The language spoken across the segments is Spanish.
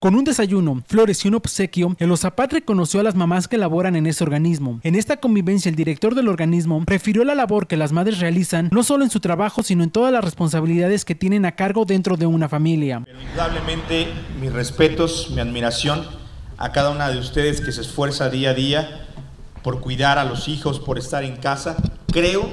Con un desayuno, flores y un obsequio, el OOSAPAT reconoció a las mamás que laboran en ese organismo. En esta convivencia, el director del organismo refirió la labor que las madres realizan, no solo en su trabajo, sino en todas las responsabilidades que tienen a cargo dentro de una familia. Pero indudablemente, mis respetos, mi admiración a cada una de ustedes que se esfuerza día a día por cuidar a los hijos, por estar en casa. Creo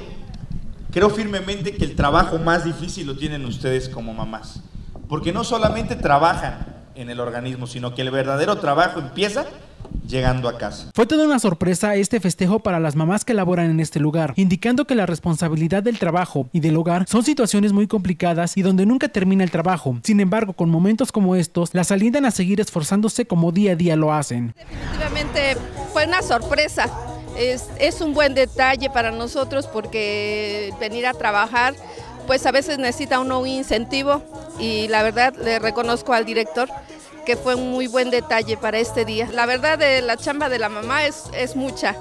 firmemente que el trabajo más difícil lo tienen ustedes como mamás, porque no solamente trabajan en el organismo, sino que el verdadero trabajo empieza llegando a casa. Fue toda una sorpresa este festejo para las mamás que laboran en este lugar, indicando que la responsabilidad del trabajo y del hogar son situaciones muy complicadas y donde nunca termina el trabajo. Sin embargo, con momentos como estos, las alientan a seguir esforzándose como día a día lo hacen. Definitivamente fue una sorpresa. Es un buen detalle para nosotros porque venir a trabajar, pues a veces necesita uno un incentivo, y la verdad le reconozco al director que fue un muy buen detalle para este día. La verdad, de la chamba de la mamá es mucha.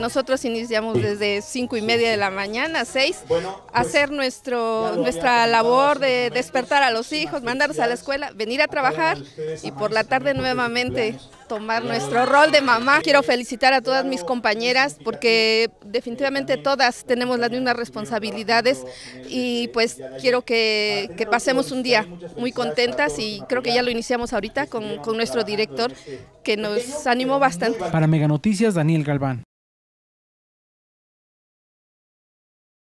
Nosotros iniciamos desde 5:30 de la mañana, 6, hacer nuestra labor de despertar a los hijos, mandarlos a la escuela, venir a trabajar y por la tarde nuevamente tomar nuestro rol de mamá. Quiero felicitar a todas mis compañeras porque definitivamente todas tenemos las mismas responsabilidades y pues quiero que pasemos un día muy contentas, y creo que ya lo iniciamos ahorita con nuestro director que nos animó bastante. Para Meganoticias, Daniel Galván.